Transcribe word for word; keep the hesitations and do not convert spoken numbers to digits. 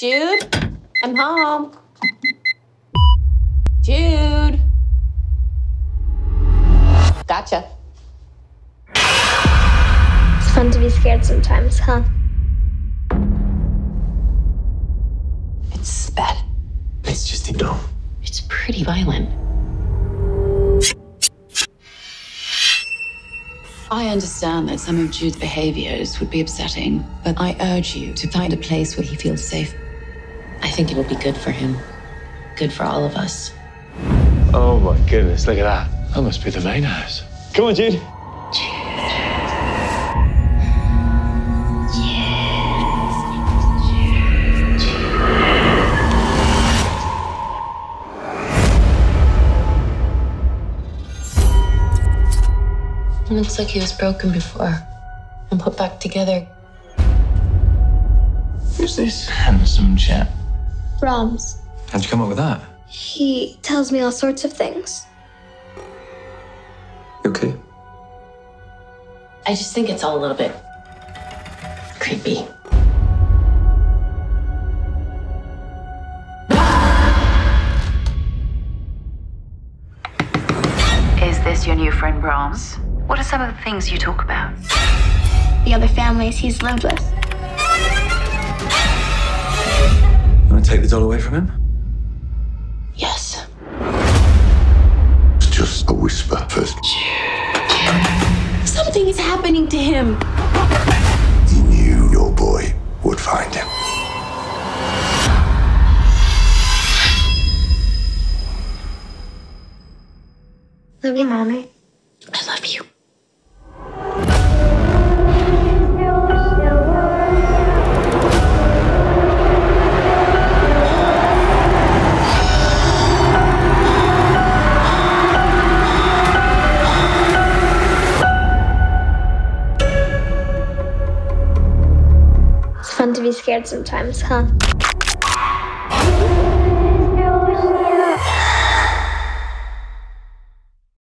Jude, I'm home. Jude. Gotcha. It's fun to be scared sometimes, huh? It's bad. It's just a dome. It's pretty violent. I understand that some of Jude's behaviors would be upsetting, but I urge you to find a place where he feels safe. I think it will be good for him. Good for all of us. Oh my goodness, look at that. That must be the main house. Come on, Jude. Jude. Yes. Jude. It looks like he was broken before and put back together. Who's this handsome chap? Brahms. How'd you come up with that? He tells me all sorts of things. Okay. I just think it's all a little bit creepy. Is this your new friend Brahms? What are some of the things you talk about? The other families he's lived with. You want to take the doll away from him? Yes. It's just a whisper first. Something is happening to him. He knew your boy would find him. Love you, Mommy. I love you. It's fun to be scared sometimes, huh?